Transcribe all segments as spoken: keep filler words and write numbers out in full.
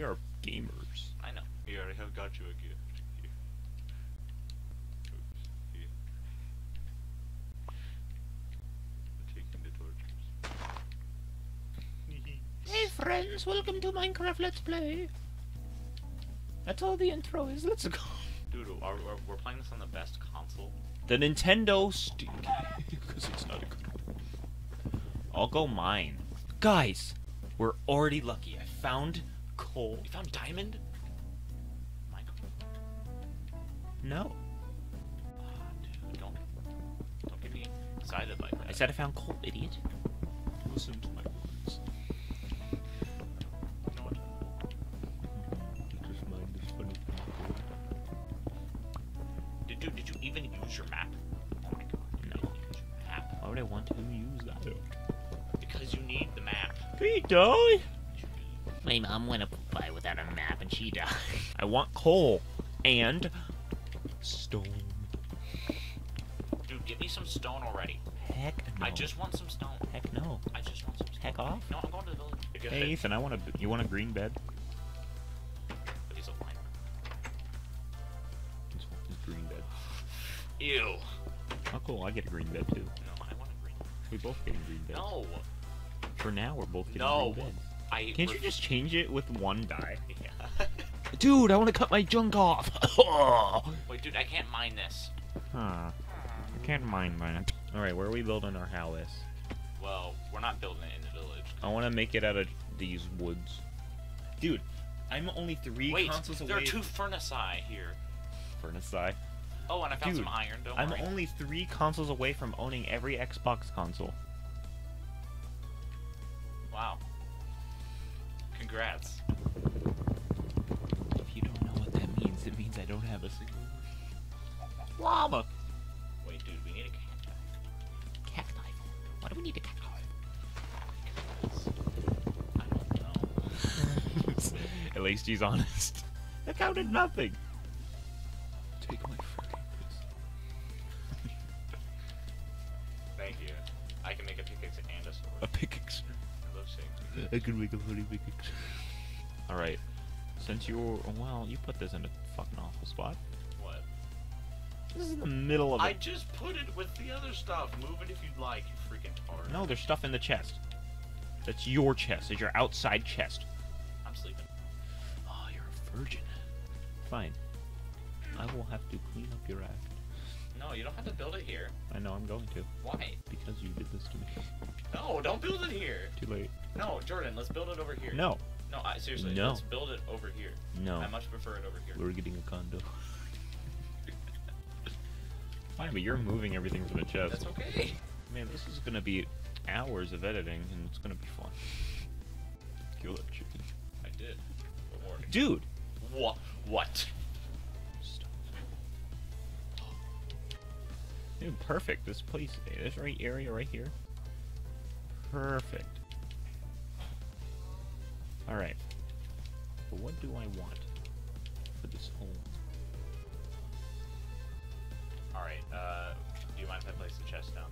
We are gamers. I know. Here, I have got you again. Here. Oops. Here. I'm taking the torches. Hey friends, welcome to Minecraft Let's Play. That's all the intro is. Let's go. Dude, are, are, we're playing this on the best console. The Nintendo Switch. Because it's not a good one. I'll go mine. Guys, we're already lucky. I found coal. You found diamond? Minecraft. No. Oh, dude, don't, don't get me excited like that. I said I found coal, idiot. Listen to my words. You know what? Just mind is funny. Dude, dude, did you even use your map? Oh my god, you no. Use your map. Why would I want to use that? No. Because you need the map. Can you die? My mom went up by without a map and she died. I want coal and stone. Dude, give me some stone already. Heck no. I just want some stone. Heck no. I just want some stone. Heck off. No, I'm going to the village. Hey, Ethan, I want a. You want a green bed? But he's a lion. This is green bed. Ew. Oh, cool. I get a green bed too. No, I want a green bed. We both get a green bed. No. For now, we're both getting no. green beds. I Can't you just change it with one die? Yeah. Dude, I want to cut my junk off. Wait, dude, I can't mine this. Huh. I can't mine mine. All right, where are we building our house? Well, we're not building it in the village. I want to make it out of these woods. Dude, I'm only three Wait, consoles there away. There are two furnace-i here. Furnace-i? Oh, and I found dude, some iron. Don't I'm worry. only three consoles away from owning every Xbox console. Wow. Congrats. If you don't know what that means, it means I don't have a single llama. Wait, dude, we need a cacti. Cacti? Why do we need a cacti? Because I don't know. At least he's honest. I counted nothing. Take my fucking piss. Thank you. I can make a pickaxe and a sword. A pickaxe. I could make a funny pickaxe. Alright. Since you're... Well, you put this in a fucking awful spot. What? This is in the middle of it. I just put it with the other stuff. Move it if you'd like, you freaking tard. No, there's stuff in the chest. That's your chest. It's your outside chest. I'm sleeping. Oh, you're a virgin. Fine. I will have to clean up your act. No, you don't have to build it here. I know, I'm going to. Why? Because you did this to me. No, don't build it here! Too late. No, Jordan, let's build it over here. No. No, I, seriously, no. Let's build it over here. No. I much prefer it over here. We're getting a condo. Fine, but you're moving everything from the chest. That's okay. Man, this is gonna be hours of editing, and it's gonna be fun. Kill that chicken. I did. Dude! What? What? Dude, perfect. This place, this right area right here. Perfect. Alright. But what do I want for this home? Alright, uh, do you mind if I place the chest down?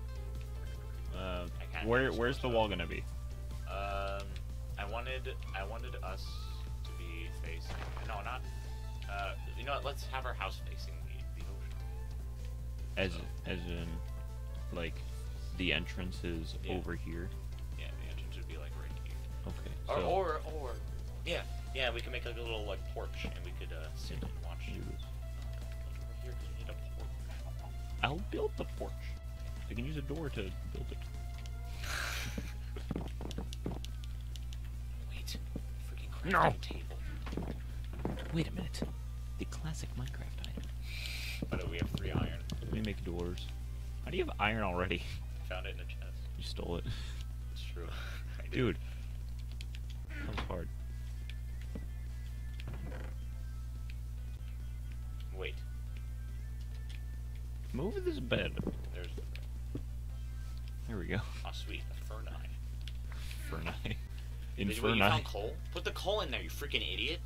Uh, where, where's the wall gonna be? Um, I wanted, I wanted us to be facing, no, not, uh, you know what, let's have our house facing the, the ocean. As, as in, like, the entrance is yeah. over here? Yeah, the entrance would be, like, right here. Okay. Or, so. or, or, yeah, yeah, we can make, like, a little, like, porch, and we could, uh, sit and watch. Yes. Oh, over here, we need a porch. I'll build the porch. I can use a door to build it. Wait. Freaking crafting no. table. Wait a minute. The classic Minecraft item. But we have three iron. Let me make doors. How do you have iron already? I found it in a chest. You stole it. It's true. Dude. That was hard. Wait. Move this bed. There's the bed. There we go. Oh, sweet. A furnace. Furnace. In furnace. You found coal? Put the coal in there, you freaking idiot.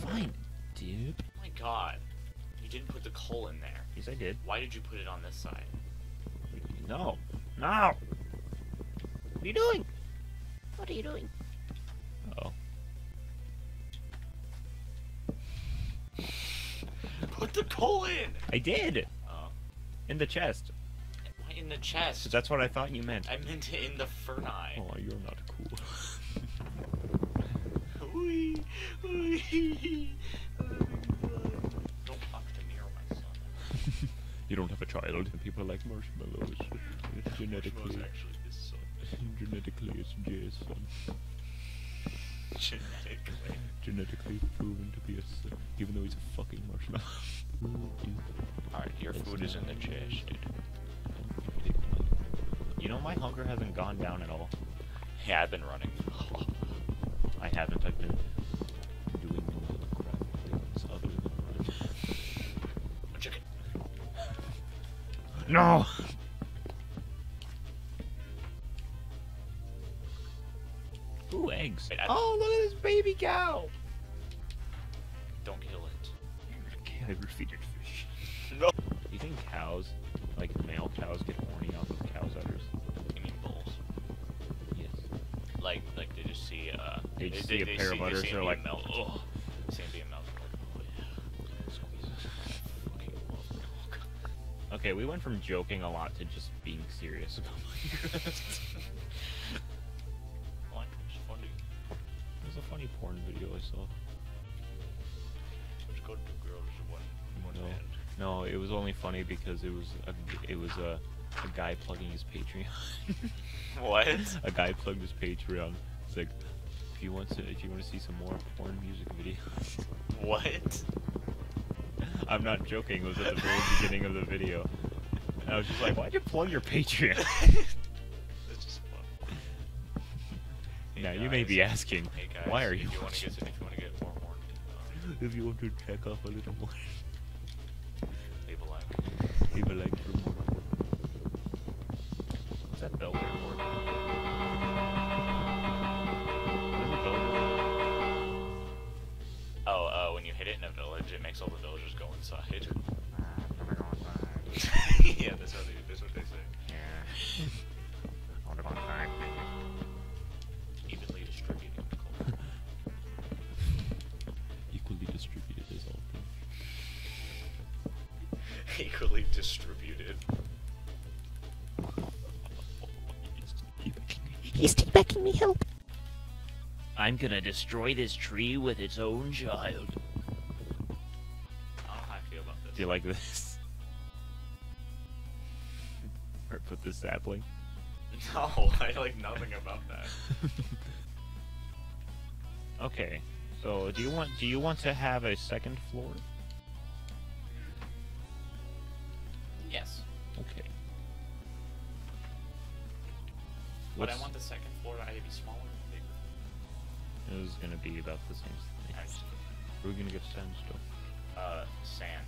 Fine, dude. Oh my god. You didn't put the coal in there. Yes, I did. Why did you put it on this side? No. No! What are you doing? What are you doing? Uh oh. put the coal in! I did! Oh. In the chest. Why in the chest? That's what I thought you meant. I meant it in the furnace. Oh, you're not cool. Wee! Wee! Don't talk to me or my son. You don't have a child. And people like marshmallows. It's genetically. Marshmallows actually his son. Genetically, it's Jay's son. Genetically. Genetically proven to be a son, even though he's a fucking marshmallow. Alright, your food is in the chest, dude. You know, my hunger hasn't gone down at all. Yeah, I've been running. I haven't, I've been doing all the crap things other than running. A chicken. No! Ooh, eggs. Wait, oh, look at this baby cow! Don't kill it. I can't ever feed it fish. No. You think cows, like male cows, get horny off of cows' udders? You mean bulls? Yes. Like, like they just see, uh... They, they just they, see they, a pair they of udders, they're like... Melt. Ugh. They see them being melted, like, oh yeah. Squeeze it. Okay, we went from joking a lot to just being serious about Minecraft. Funny porn video I saw. It was called Two Girls One One Man. No, it was only funny because it was a, it was a, a guy plugging his Patreon. What? A guy plugged his Patreon. It's like, if you want to, if you want to see some more porn music videos. What? I'm not joking. It was at the very beginning of the video. And I was just like, why'd you plug your Patreon? Now, you guys, may be asking, hey guys, why are you, you watching? Get, if you want to get more horn, um, if you want to check off a little more, leave a like. Leave a like for more. What's that bell there for? What's the bell there? Oh, uh, when you hit it in a village, it makes all the villagers go inside. Yeah, that's what they, that's what they say. Yeah. Equally distributed. He's teabagging me, help! I'm gonna destroy this tree with its own child. I don't know how I feel about this. Do you like this? Or put this sapling? No, I like nothing about that. Okay, so do you want do you want to have a second floor? Yes. Okay. But What's... I want the second floor to either be smaller or bigger. It was gonna be about the same thing. We're gonna get sandstone. Uh, sand.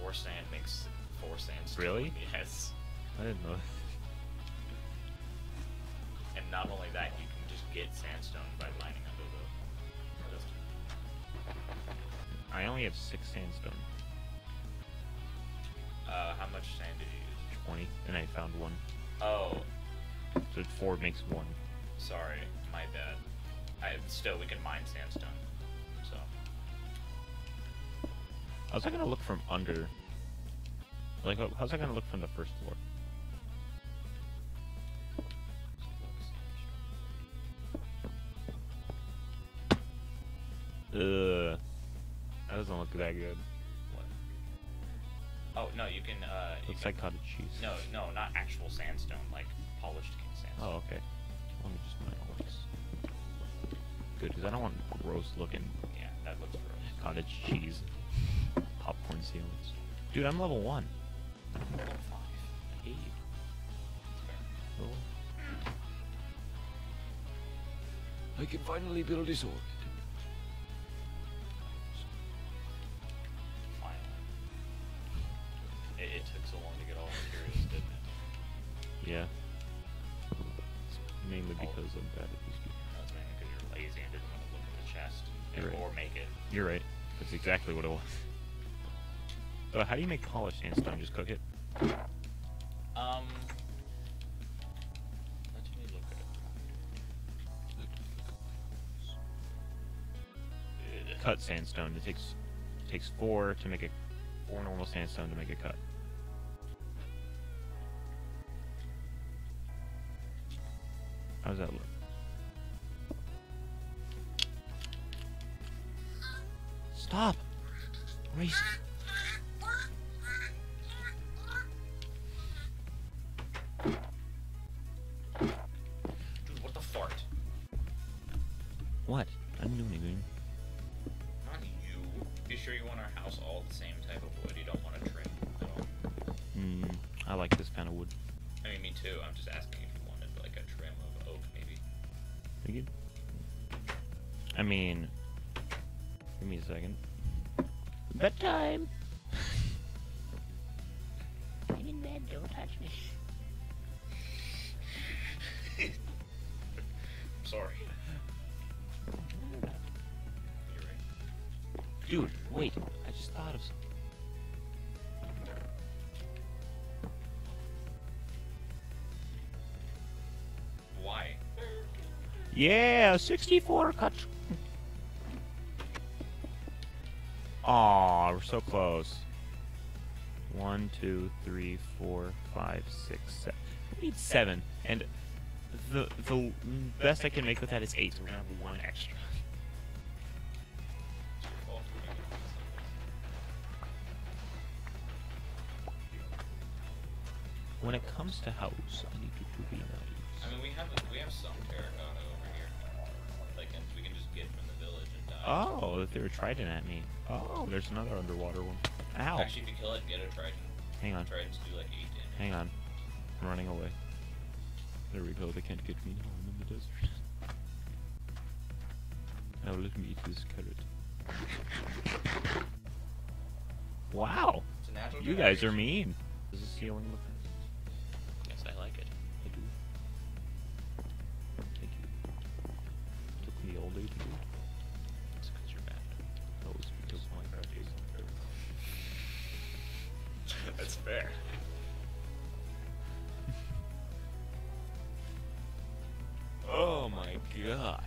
Four sand makes four sandstone. Really? Yes. I didn't know. And not only that, you can just get sandstone by mining under the. I only have six sandstone. Uh, how much sand did you use? twenty, and I found one. Oh. So four makes one. Sorry, my bad. I, still, we can mine sandstone, so. How's that gonna look from under? Like, how's that gonna look from the first floor? Ugh. That doesn't look that good. Oh, no, you can, uh... Looks like cottage cheese. No, no, not actual sandstone, like polished sandstone. Oh, okay. Let me just mine all these. Good, because I don't want gross-looking... Yeah, that looks gross. Cottage cheese. Popcorn ceilings. Dude, I'm level one. I'm level five. I hate you. That's fair. Oh. I can finally build this orb. It took so long to get all materials, didn't it? Yeah. It's mainly because oh. I'm bad at this game. No, it's mainly because you're lazy and didn't want to look at the chest and, right. or make it. You're right. That's exactly what it was. So how do you make polished sandstone? Just cook it? Um... Let me look at it. Cut sandstone. It takes it takes four to make a four normal sandstone to make a cut. How does that look? Stop! Race. Dude, what the fart? What? I didn't do anything. Not you. You sure you want our house all the same type of wood? You don't want to trim at all? Hmm. I like this kind of wood. I mean, me too. I'm just asking if you wanted like a trim of oak, maybe. Pretty good. I mean. Give me a second. Bedtime! I'm in bed, don't touch me. I'm sorry. You're right. Dude, wait, I just thought of something. Why? Yeah, sixty-four cut. Aw, we're so close. One, two, three, four, five, six, seven. We need seven, and the the best I can make with that is eight. So we're gonna have one extra. When it comes to house, I need you to be nice. I mean, we have we have some terracotta over here, like, and we can just get from the village and die. Oh, they were trident at me. Oh, there's another underwater one. Ow! Actually, if you kill it, get a trident. Hang on. Tridents do like eight damage. Hang on. I'm running away. There we go. They can't get me now. I'm in the desert. Now let me eat this carrot. Wow! It's a natural you guys are mean. Does the ceiling look nice? Yes, I like it. I do. Thank you. Took me all day to do. That's fair. Oh my god.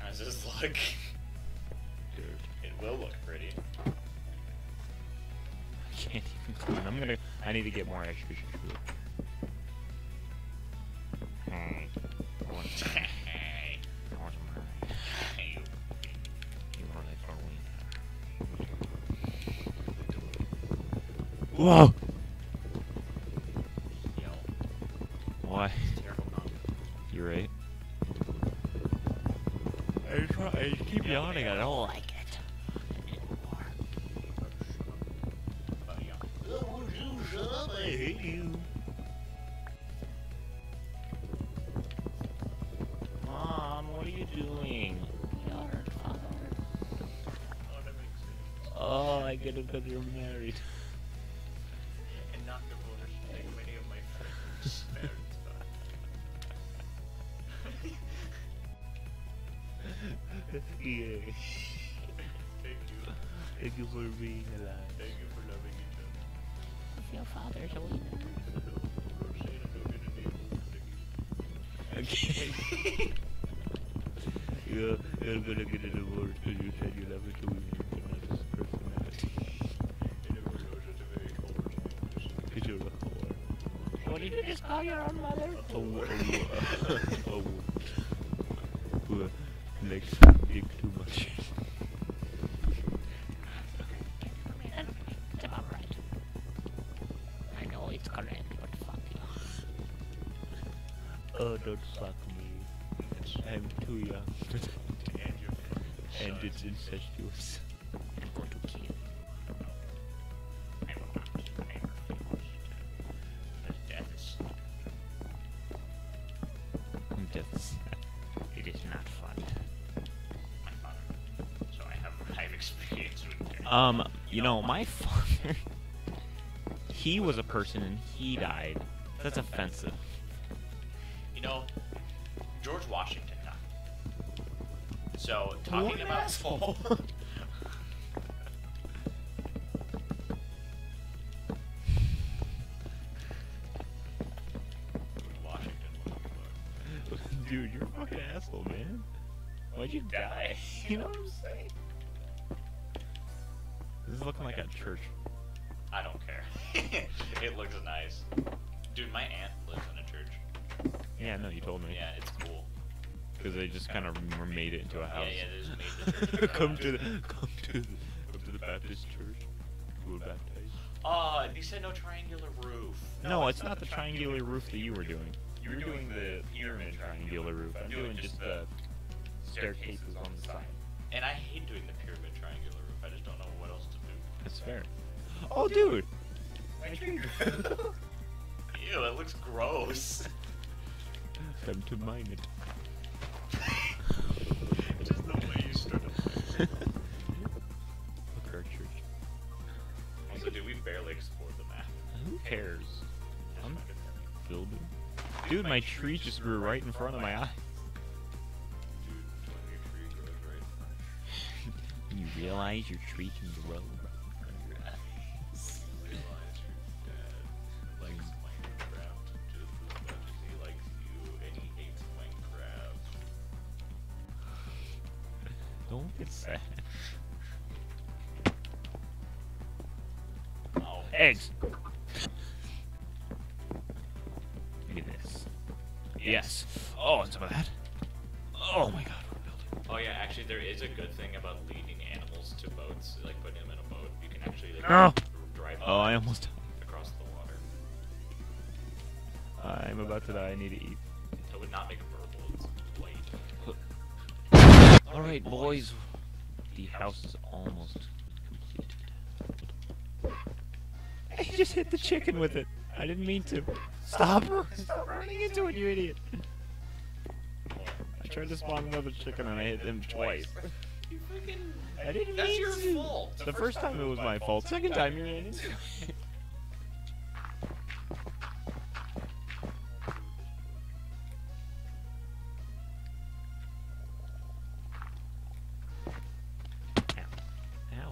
How's this look? Dude, it will look pretty. I can't even clean. I'm gonna. I need to get more execution food. Hey. I want some. Hey. I want some. Hey. You want that for me? Whoa! Why? You're right. I, try, I keep yawning, I don't like it anymore. Oh, you shut up, I hate you. Mom, what are you doing? Yard, father. Oh, that makes sense. Oh, I get it because you're married. Yeah. Thank you. Thank you for being alive. Thank you for loving each other. If your father's a winner. Okay. you're, you're gonna get a divorce because you said you love each other. You're not just a personality. You never know such a very cold thing. Because you're a whore. What did you just call your own mother? A whore. A whore. Legs dig too much. It's about right. I know it's correct, but fuck you. Oh, don't fuck me. I'm too young. And it's incestuous. I'm going to kill you. I will not be ever finished. But death is sad. Death is sad. It is not fun. Um, you know, my father, he was a person and he died. That's offensive. You know, George Washington died. So, talking what about asshole. Dude, you're a fucking asshole, man. Why'd you die? You know what I'm saying? This is looking like a church. I don't care. It looks nice. Dude, my aunt lives in a church. Yeah, no, you told me. Yeah, it's cool. Because they just kind of made it into a house. Yeah, yeah, they just made the church. Come to the, come to the, come to the Baptist church. We'll baptize. Oh, you said no triangular roof. No, no it's, it's not, not the triangular, triangular roof that you were doing. You were doing, doing the pyramid triangular, triangular roof. I'm doing just the staircases on the side. And I hate doing the pyramid triangular roof. I just don't know what else to do. That's fair. Oh, dude! My finger! Ew, that looks gross. Time to mine it. Just the way you stood up. Look at our church. Also, dude, we barely explored the map. Who cares? I'm building. Dude, dude my, my tree, tree just grew right in front of my eye. Dude, when your tree grows right in front of you. You realize your tree can grow right in front of your eyes. You realize your dad likes Minecraft just as much as he likes you, and he hates Minecraft. Don't get sad. Oh, eggs! Yes. Oh, and some of that. Oh my god, we're building. Oh yeah, actually there is a good thing about leading animals to boats, like putting them in a boat. You can actually like, no. drive oh, I almost across the water. I'm about to die, I need to eat. That would not make a verbal, it's blade. Alright boys, the house is almost completed. I just hit the chicken with it. I didn't mean to. Stop! Stop running into it, you idiot! I tried to spawn another chicken and I hit him twice. You freaking... I didn't mean to! That's your fault! The first time it was my fault, second time you ran into it. Ow.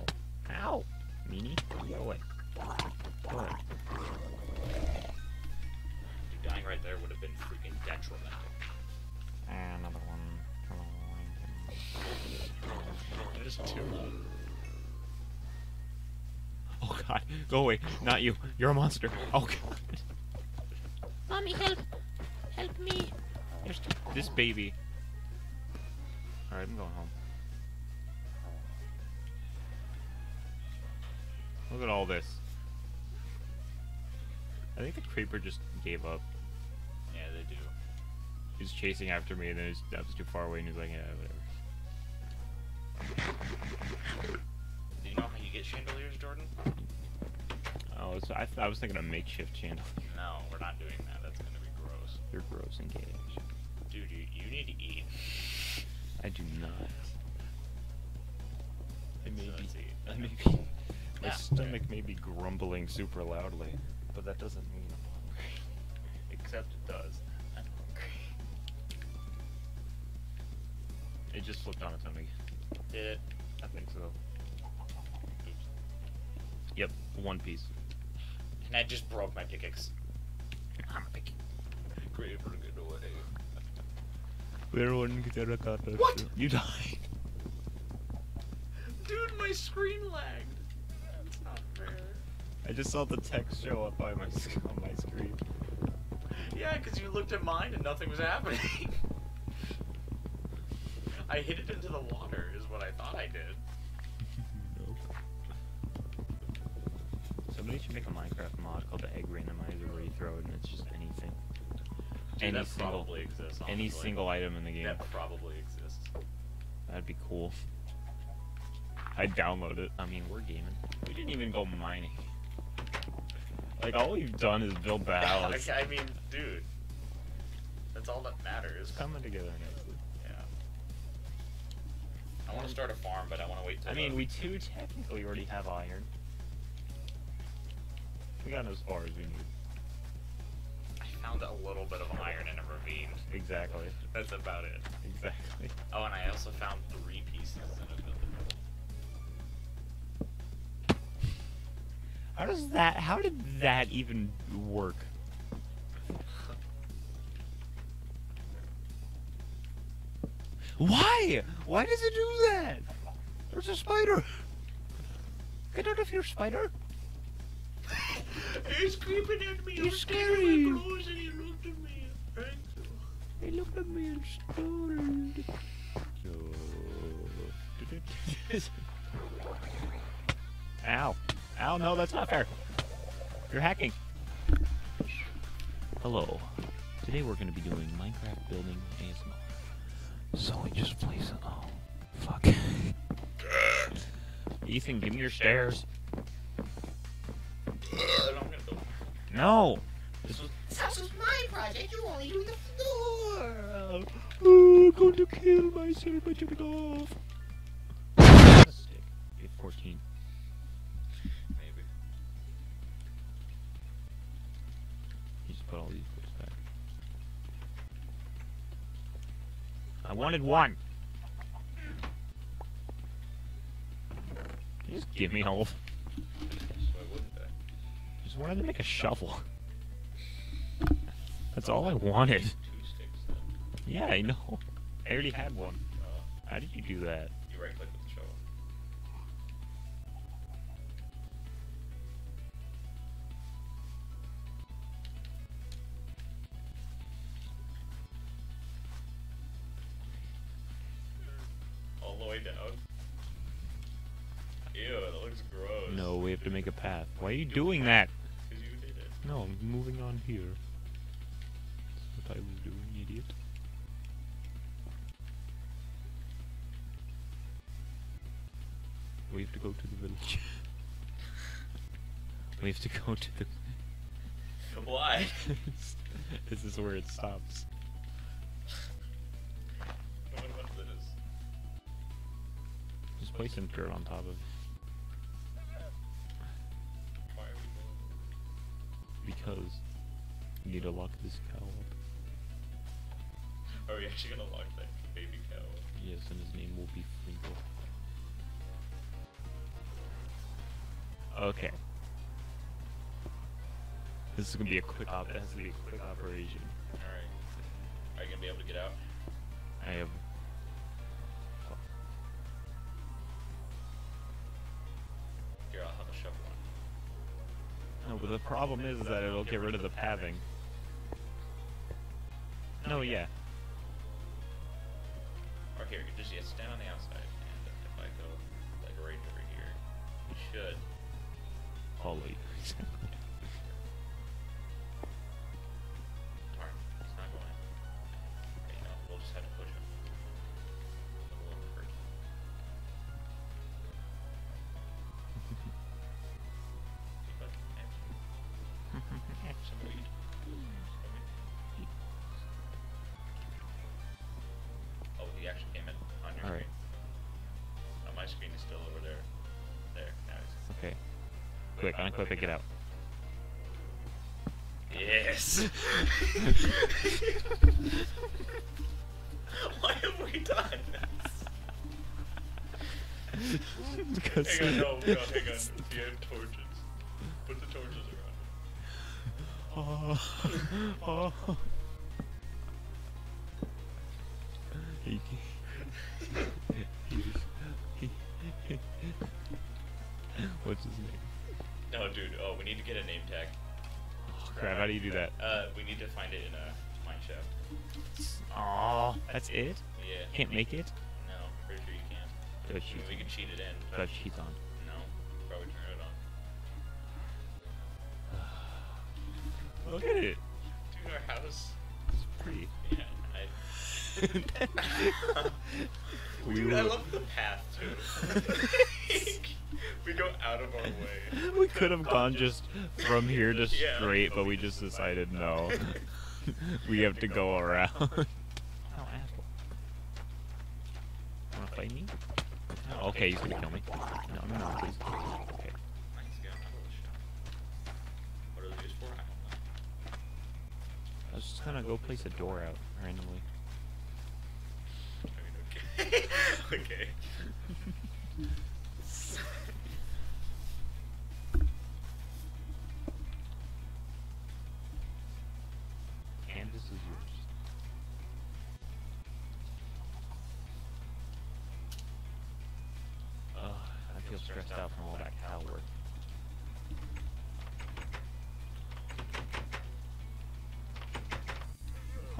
Ow. Ow. Meanie, go away. Go away. Right there would have been freaking detrimental. Another one. Another one. There's two. Oh god, go away. Not you. You're a monster. Oh god. Mommy, help! Help me! There's this baby. Alright, I'm going home. Look at all this. I think the creeper just gave up. Yeah, they do. He's chasing after me, and then his steps too far away, and he's like, yeah, whatever. Do you know how you get chandeliers, Jordan? Oh, so I, th I was thinking a makeshift chandelier. No, we're not doing that. That's gonna be gross. You're gross and gay. Dude, you, you need to eat. I do not. I may so be. I may be. My yeah, stomach okay. may be grumbling super loudly, but that doesn't mean I'm hungry. Except it does. I'm hungry. It just flipped on its tummy. Did it? I think so. Oops. Yep, one piece. And I just broke my pickaxe. I'm picking. Creeper, get away. We're one character. What? You died. Dude, my screen lagged. That's not fair. I just saw the text show up by my on my screen. Yeah, because you looked at mine and nothing was happening. I hit it into the water, is what I thought I did. Nope. Somebody should make a Minecraft mod called the Egg Randomizer, where you throw it and it's just anything. Dude, any that single, probably exists. Honestly. Any single item in the game. That probably exists. That'd be cool. I'd download it. I mean, we're gaming. We didn't even go mining. Like, all we've done is build battles. I mean, dude. That's all that matters. It's coming together nicely. Yeah. I want to start a farm, but I want to wait till... I mean, we two technically already have iron. We got as far as we need. I found a little bit of iron in a ravine. Exactly. That's about it. Exactly. Oh, and I also found three pieces in a building. How does that, how did that even work? Why? Why does it do that? There's a spider! Get out of here, spider! He's creeping at me. He's scary. My clothes and he looked at me. He looked at me and stoned. No. Ow! Ow! No, that's not fair. You're hacking. Hello. Today we're going to be doing Minecraft building A S M R. So we just place. Oh, fuck. Ethan, give me your stairs. No! This was, this house was my project, you only do the floor! Oh, I'm going to kill myself by jumping off! fourteen. Maybe. You just put all these books back. I wanted one! Just give me all. I just wanted to make a shovel. That's all I wanted. Two sticks, then. Yeah, I know. I already had one. Uh, How did you do that? You right click with the shovel. All the way down. Ew, that looks gross. No, we have to make a path. Why are you doing that? No, I'm moving on here. That's what I was doing, idiot. We have to go to the village. We have to go to the... Why? This is where it stops. What about this? Just place some dirt on top of it. Because you need to lock this cow up. Are we actually gonna lock that baby cow up? Yes, and his name will be Fringo. Okay. This is gonna be a quick op. It has to be a quick operation. Alright. Are you gonna be able to get out? I am. Here, I'll have a shovel. No, but the problem is that it'll get rid of the pathing. No, yeah. Or here, just it's down on the outside. And if I go, like, right over here, it should. Holy. Alright, it's not going. Okay, no, we'll just have to push him. Quick, unclip it, get out. Yes! Why have we done this? Because hang on, no, hang on, hang on. Do you have torches? Put the torches around. Oh. Oh. He, he, he, he. What's his name? No, dude. Oh, we need to get a name tag. Oh, crap. How do you do that? Uh, we need to find it in a mineshaft. Oh, that's it? Yeah. Can't make it? No, I'm pretty sure you can't. I mean, we can cheat it in. But cheat's on. No, probably turn it on. Look at it. Dude, our house. It's pretty. Yeah, I... Dude, I love the path, too. We go out of our way. We could have gone just from here to straight, yeah, but we just decided no. We have to go around. Oh, asshole. Wanna fight me? No, okay, he's gonna kill me. No, no, no, please. Okay. What are we used for? I don't know. I was just gonna go place a door out randomly. I mean, okay. Okay. stressed out from all that cow work.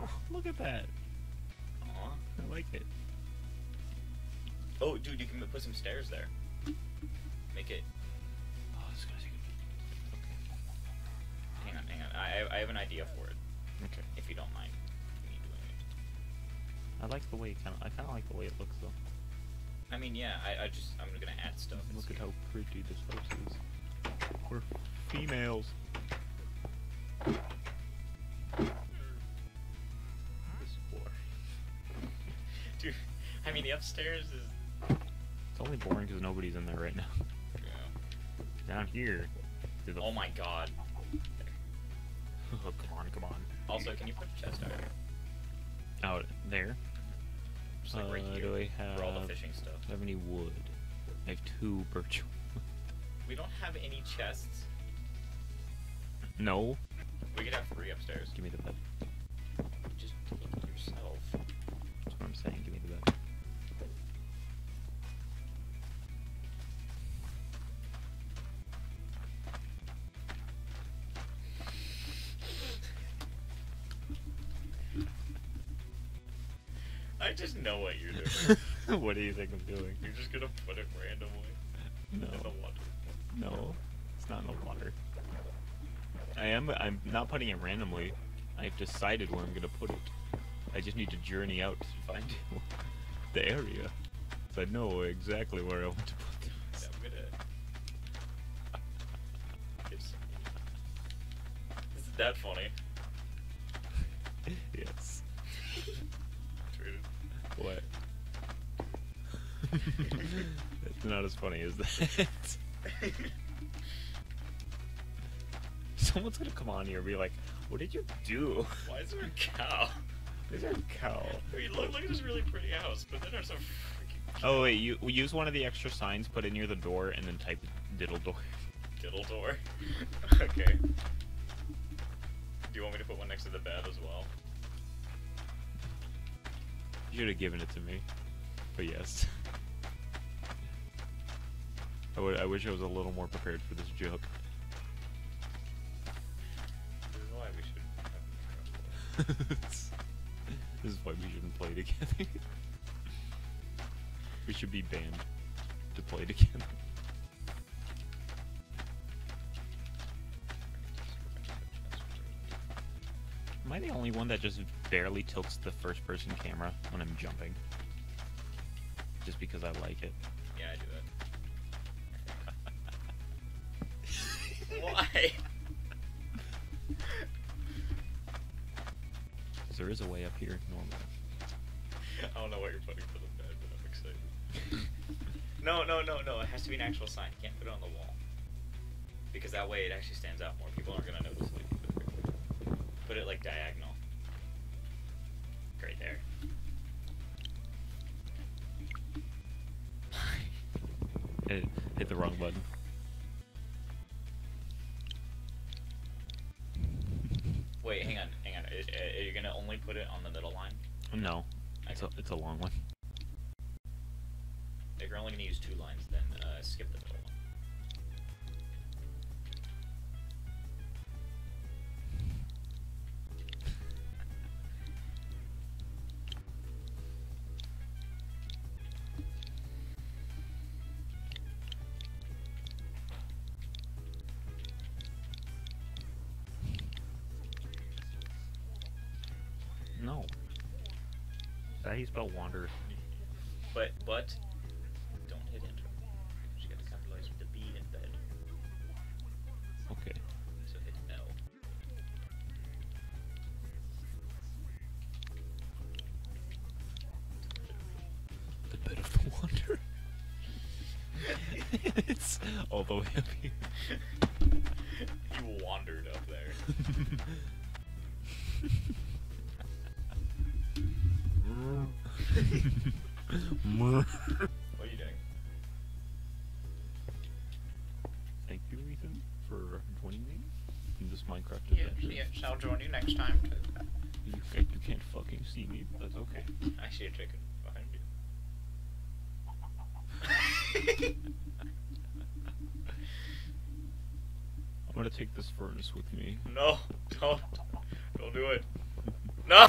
Oh, look at that. Aww. I like it. Oh, dude, you can put some stairs there. Make it... Oh, it's gonna take a... Okay. Hang on, hang on. I, I have an idea for it. Okay. If you don't mind me doing it. I like the way it kind of... I kind of like the way it looks, though. I mean, yeah, I, I just, I'm gonna add stuff. Look at how pretty this house is. We're females. This boring. Dude, I mean, the upstairs is... It's only boring because nobody's in there right now. Yeah. Down here. The... Oh my god. Oh, come on, come on. Also, can you put a chest out here? Out there? Just like right uh, here, do I have for all the fishing stuff. Do I have any wood? I have two birch wood. We don't have any chests. No. We could have three upstairs. Give me the bed. Just take it yourself. That's what I'm saying, give me the bed. I just know what you're doing. What do you think I'm doing? You're just gonna put it randomly no. in the water. No, it's not in the water. I am. I'm not putting it randomly. I've decided where I'm gonna put it. I just need to journey out to find the area, so I know exactly where I want to put this. Yeah, I'm gonna. It's... Isn't that funny? Yes. What? It's not as funny as that. Someone's gonna come on here and be like, what did you do? Why is there a cow? There's a cow. I mean, look, look at this really pretty house, but then there's a freaking cow. Oh wait, you use one of the extra signs, put it near the door, and then type diddle door. Diddle door? Okay. Do you want me to put one next to the bed as well? You should have given it to me, but yes. I, would, I wish I was a little more prepared for this joke. This is why we shouldn't have This is why we shouldn't play together. We should be banned to play together. Am I the only one that just barely tilts the first-person camera when I'm jumping? Just because I like it. Yeah, I do that. Why? Because there is a way up here normally. I don't know what you're putting for the bed, but I'm excited. No, no, no, no. It has to be an actual sign. You can't put it on the wall. Because that way it actually stands out more. People aren't going to notice it. Put it like diagonal. Right there. Hit, hit the wrong button. Wait, hang on, hang on. Are, are you gonna only put it on the middle line? No. Okay. It's, a, it's a long one. If you're only gonna use two lines, then uh, skip the middle one. No. Is that how you spell wander? But, but, don't hit enter. You gotta capitalize with the B in bed. Okay. So hit L. The bed of the wander? It's all the way up here. You wandered up there. What are you doing? Thank you, Ethan, for joining me in this Minecraft adventure. Yes, yes, I'll join you next time. You can't, you can't fucking see me, but that's okay. I see a chicken behind you. take this furnace with me. No, don't. Don't do it. No!